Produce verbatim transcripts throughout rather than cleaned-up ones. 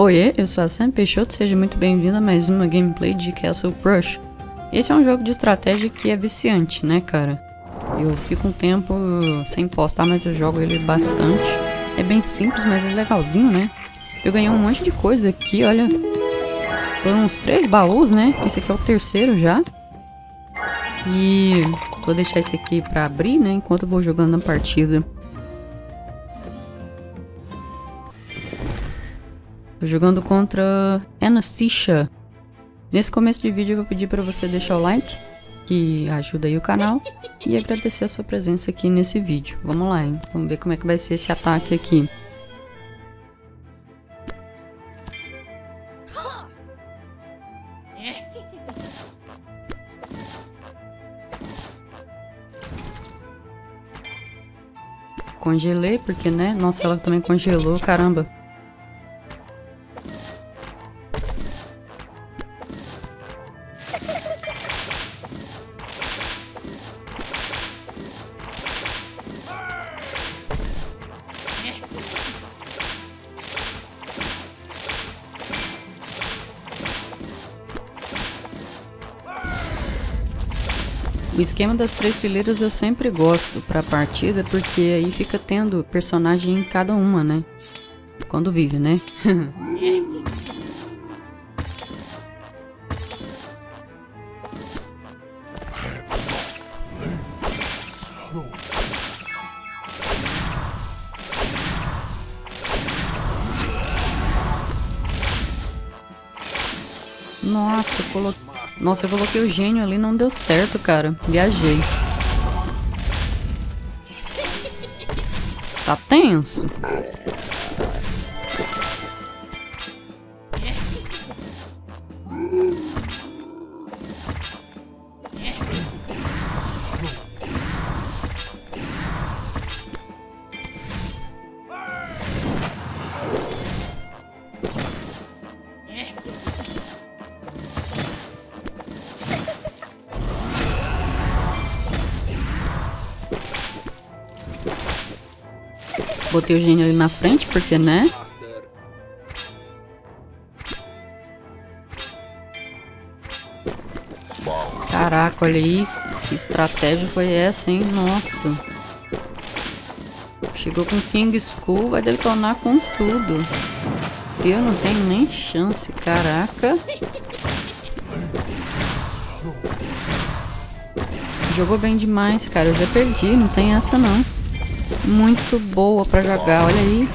Oiê, eu sou a Sam Peixoto, seja muito bem-vinda a mais uma gameplay de Castle Crush. Esse é um jogo de estratégia que é viciante, né, cara? Eu fico um tempo sem postar, mas eu jogo ele bastante. É bem simples, mas é legalzinho, né? Eu ganhei um monte de coisa aqui, olha. Foram uns três baús, né? Esse aqui é o terceiro já. E vou deixar esse aqui pra abrir, né, enquanto eu vou jogando a partida. Tô jogando contra Anastasia. Nesse começo de vídeo eu vou pedir para você deixar o like, que ajuda aí o canal, e agradecer a sua presença aqui nesse vídeo. Vamos lá, hein? Vamos ver como é que vai ser esse ataque aqui. Congelei, porque, né? Nossa, ela também congelou, caramba. O esquema das três fileiras eu sempre gosto pra partida, porque aí fica tendo personagem em cada uma, né? Quando vive, né? Nossa, coloquei. Nossa, eu coloquei o gênio ali, não deu certo, cara. Viajei. Tá tenso. Botei o gênio ali na frente, porque, né? Caraca, olha aí. Que estratégia foi essa, hein? Nossa. Chegou com King Skull, vai detonar com tudo. Eu não tenho nem chance, caraca. Jogou bem demais, cara. Eu já perdi, não tem essa não. Muito boa pra jogar, olha aí.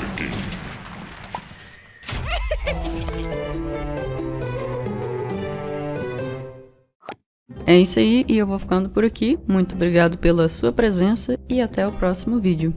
É isso aí, e eu vou ficando por aqui. Muito obrigado pela sua presença e até o próximo vídeo.